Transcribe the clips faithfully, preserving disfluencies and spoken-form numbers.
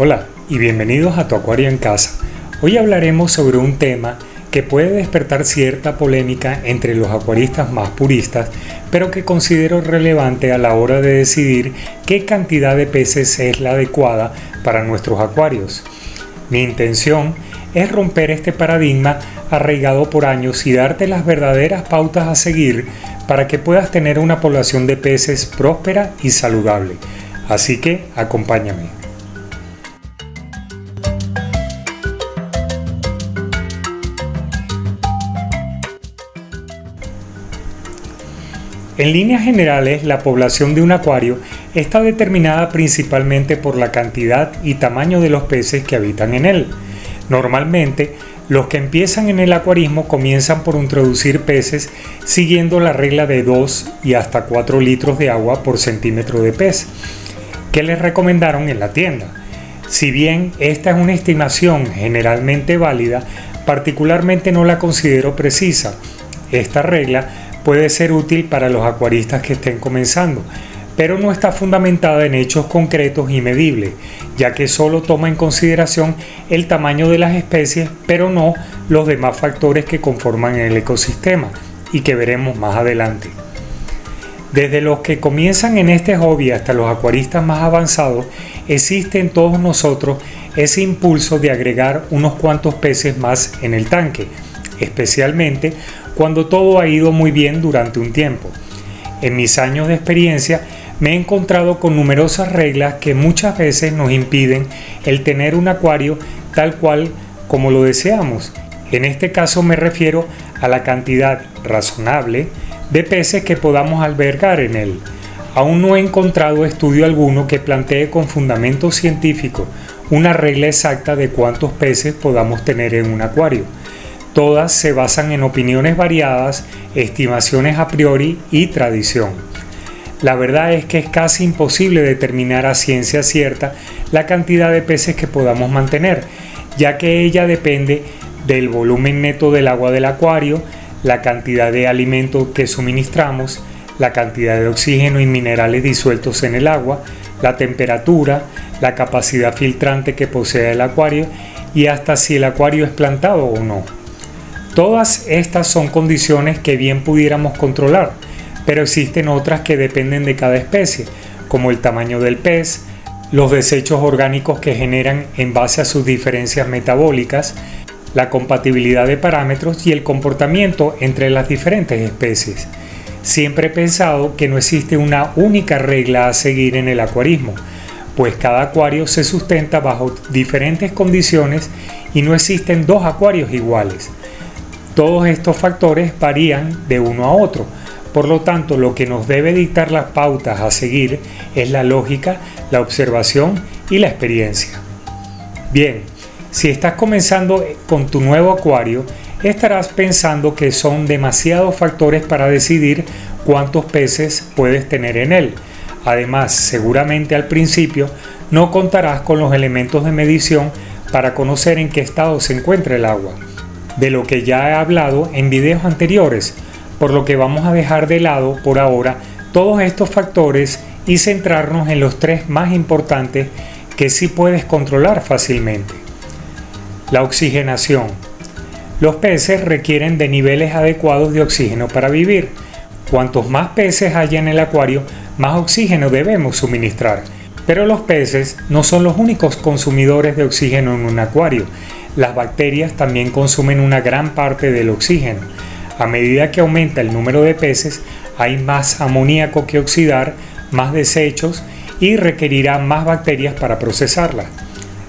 Hola y bienvenidos a Tu acuario en casa. Hoy hablaremos sobre un tema que puede despertar cierta polémica entre los acuaristas más puristas, pero que considero relevante a la hora de decidir qué cantidad de peces es la adecuada para nuestros acuarios. Mi intención es romper este paradigma arraigado por años y darte las verdaderas pautas a seguir para que puedas tener una población de peces próspera y saludable. Así que acompáñame. En líneas generales, la población de un acuario está determinada principalmente por la cantidad y tamaño de los peces que habitan en él. Normalmente, los que empiezan en el acuarismo comienzan por introducir peces siguiendo la regla de dos y hasta cuatro litros de agua por centímetro de pez, que les recomendaron en la tienda. Si bien esta es una estimación generalmente válida, particularmente no la considero precisa. Esta regla puede ser útil para los acuaristas que estén comenzando, pero no está fundamentada en hechos concretos y medibles, ya que solo toma en consideración el tamaño de las especies, pero no los demás factores que conforman el ecosistema y que veremos más adelante. Desde los que comienzan en este hobby hasta los acuaristas más avanzados, existe en todos nosotros ese impulso de agregar unos cuantos peces más en el tanque, especialmente cuando todo ha ido muy bien durante un tiempo. En mis años de experiencia, me he encontrado con numerosas reglas que muchas veces nos impiden el tener un acuario tal cual como lo deseamos. En este caso me refiero a la cantidad razonable de peces que podamos albergar en él. Aún no he encontrado estudio alguno que plantee con fundamento científico una regla exacta de cuántos peces podamos tener en un acuario. Todas se basan en opiniones variadas, estimaciones a priori y tradición. La verdad es que es casi imposible determinar a ciencia cierta la cantidad de peces que podamos mantener, ya que ella depende del volumen neto del agua del acuario, la cantidad de alimento que suministramos, la cantidad de oxígeno y minerales disueltos en el agua, la temperatura, la capacidad filtrante que posee el acuario y hasta si el acuario es plantado o no. Todas estas son condiciones que bien pudiéramos controlar, pero existen otras que dependen de cada especie, como el tamaño del pez, los desechos orgánicos que generan en base a sus diferencias metabólicas, la compatibilidad de parámetros y el comportamiento entre las diferentes especies. Siempre he pensado que no existe una única regla a seguir en el acuarismo, pues cada acuario se sustenta bajo diferentes condiciones y no existen dos acuarios iguales. Todos estos factores varían de uno a otro. Por lo tanto, lo que nos debe dictar las pautas a seguir es la lógica, la observación y la experiencia. Bien, si estás comenzando con tu nuevo acuario, estarás pensando que son demasiados factores para decidir cuántos peces puedes tener en él. Además, seguramente al principio no contarás con los elementos de medición para conocer en qué estado se encuentra el agua, de lo que ya he hablado en videos anteriores, por lo que vamos a dejar de lado por ahora todos estos factores y centrarnos en los tres más importantes que sí puedes controlar fácilmente. La oxigenación. Los peces requieren de niveles adecuados de oxígeno para vivir. Cuantos más peces haya en el acuario, más oxígeno debemos suministrar. Pero los peces no son los únicos consumidores de oxígeno en un acuario. Las bacterias también consumen una gran parte del oxígeno. A medida que aumenta el número de peces, hay más amoníaco que oxidar, más desechos y requerirá más bacterias para procesarlas.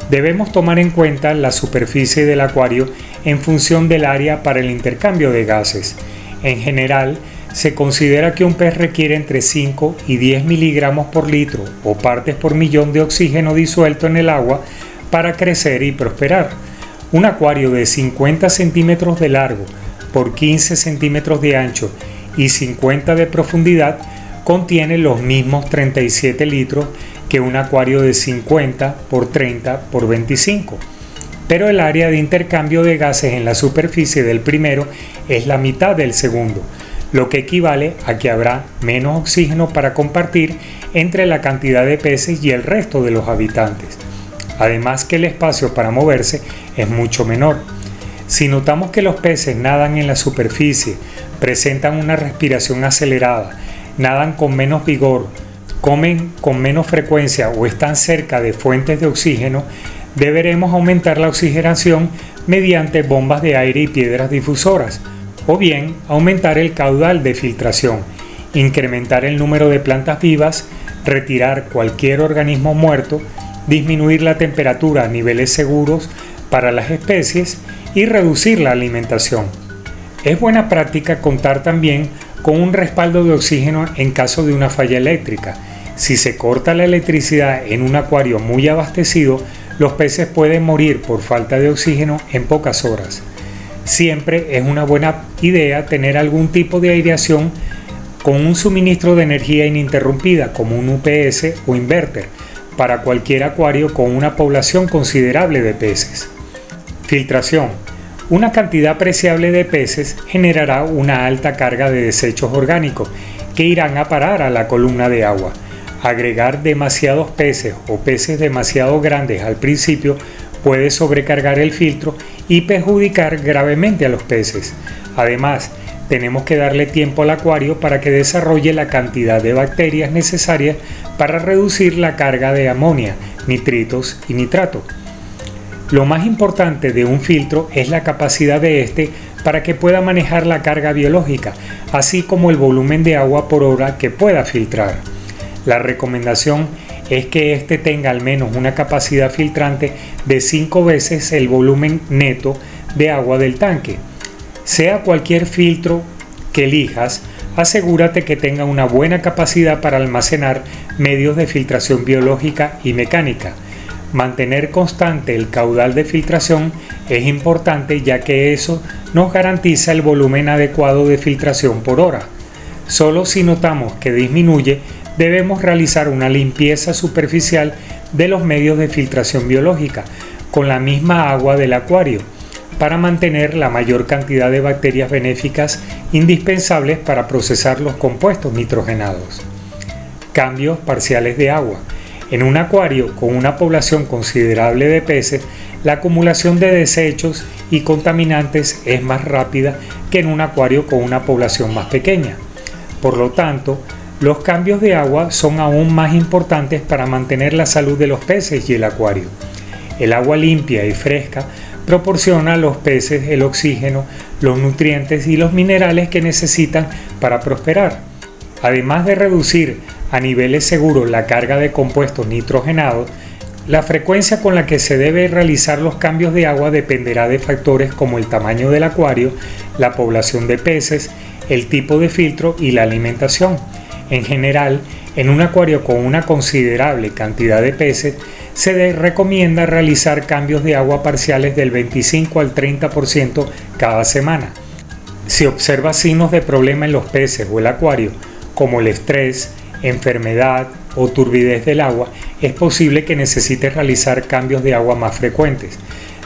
Debemos tomar en cuenta la superficie del acuario en función del área para el intercambio de gases. En general, se considera que un pez requiere entre cinco y diez miligramos por litro o partes por millón de oxígeno disuelto en el agua para crecer y prosperar. Un acuario de cincuenta centímetros de largo por quince centímetros de ancho y cincuenta de profundidad contiene los mismos treinta y siete litros que un acuario de cincuenta por treinta por veinticinco, pero el área de intercambio de gases en la superficie del primero es la mitad del segundo, lo que equivale a que habrá menos oxígeno para compartir entre la cantidad de peces y el resto de los habitantes. además que el espacio para moverse es mucho menor. Si notamos que los peces nadan en la superficie, presentan una respiración acelerada, nadan con menos vigor, comen con menos frecuencia o están cerca de fuentes de oxígeno, deberemos aumentar la oxigenación mediante bombas de aire y piedras difusoras, o bien aumentar el caudal de filtración, incrementar el número de plantas vivas, retirar cualquier organismo muerto, disminuir la temperatura a niveles seguros para las especies y reducir la alimentación. Es buena práctica contar también con un respaldo de oxígeno en caso de una falla eléctrica. Si se corta la electricidad en un acuario muy abastecido, los peces pueden morir por falta de oxígeno en pocas horas. Siempre es una buena idea tener algún tipo de aireación con un suministro de energía ininterrumpida como un U P S o inverter para cualquier acuario con una población considerable de peces. Filtración. Una cantidad apreciable de peces generará una alta carga de desechos orgánicos que irán a parar a la columna de agua. Agregar demasiados peces o peces demasiado grandes al principio puede sobrecargar el filtro y perjudicar gravemente a los peces. Además, tenemos que darle tiempo al acuario para que desarrolle la cantidad de bacterias necesarias para reducir la carga de amonia, nitritos y nitrato. Lo más importante de un filtro es la capacidad de este para que pueda manejar la carga biológica, así como el volumen de agua por hora que pueda filtrar. La recomendación es que éste tenga al menos una capacidad filtrante de cinco veces el volumen neto de agua del tanque. Sea cualquier filtro que elijas, asegúrate que tenga una buena capacidad para almacenar medios de filtración biológica y mecánica. Mantener constante el caudal de filtración es importante, ya que eso nos garantiza el volumen adecuado de filtración por hora. Solo si notamos que disminuye, debemos realizar una limpieza superficial de los medios de filtración biológica con la misma agua del acuario, para mantener la mayor cantidad de bacterias benéficas indispensables para procesar los compuestos nitrogenados. Cambios parciales de agua. En un acuario con una población considerable de peces, la acumulación de desechos y contaminantes es más rápida que en un acuario con una población más pequeña. Por lo tanto, los cambios de agua son aún más importantes para mantener la salud de los peces y el acuario. El agua limpia y fresca proporciona a los peces el oxígeno, los nutrientes y los minerales que necesitan para prosperar. Además de reducir a niveles seguros la carga de compuestos nitrogenados, la frecuencia con la que se debe realizar los cambios de agua dependerá de factores como el tamaño del acuario, la población de peces, el tipo de filtro y la alimentación. En general, en un acuario con una considerable cantidad de peces, se recomienda realizar cambios de agua parciales del veinticinco al treinta por ciento cada semana. Si observa signos de problema en los peces o el acuario, como el estrés, enfermedad o turbidez del agua, es posible que necesites realizar cambios de agua más frecuentes.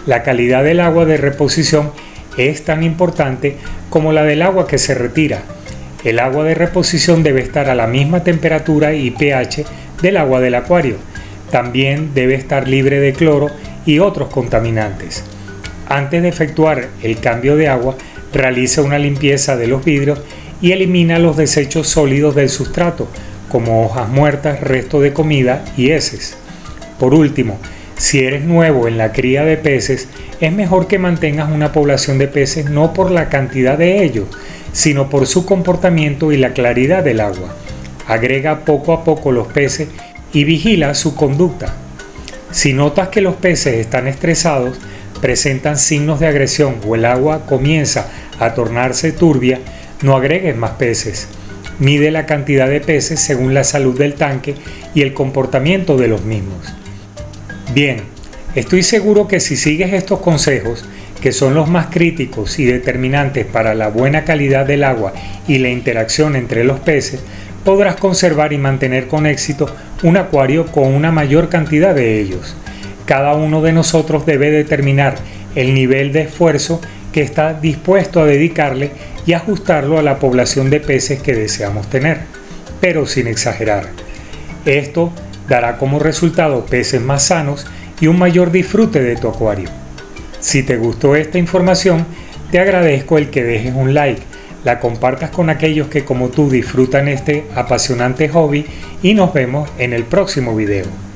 La calidad del agua de reposición es tan importante como la del agua que se retira. El agua de reposición debe estar a la misma temperatura y pH del agua del acuario. También debe estar libre de cloro y otros contaminantes. Antes de efectuar el cambio de agua, realiza una limpieza de los vidrios y elimina los desechos sólidos del sustrato, como hojas muertas, resto de comida y heces. Por último, si eres nuevo en la cría de peces, es mejor que mantengas una población de peces no por la cantidad de ellos, sino por su comportamiento y la claridad del agua. Agrega poco a poco los peces y vigila su conducta. Si notas que los peces están estresados, presentan signos de agresión o el agua comienza a tornarse turbia, no agregues más peces. Mide la cantidad de peces según la salud del tanque y el comportamiento de los mismos. Bien, estoy seguro que si sigues estos consejos, que son los más críticos y determinantes para la buena calidad del agua y la interacción entre los peces, podrás conservar y mantener con éxito un acuario con una mayor cantidad de ellos. Cada uno de nosotros debe determinar el nivel de esfuerzo que está dispuesto a dedicarle y ajustarlo a la población de peces que deseamos tener, pero sin exagerar. Esto dará como resultado peces más sanos y un mayor disfrute de tu acuario. Si te gustó esta información, te agradezco el que dejes un like, la compartas con aquellos que como tú disfrutan este apasionante hobby y nos vemos en el próximo video.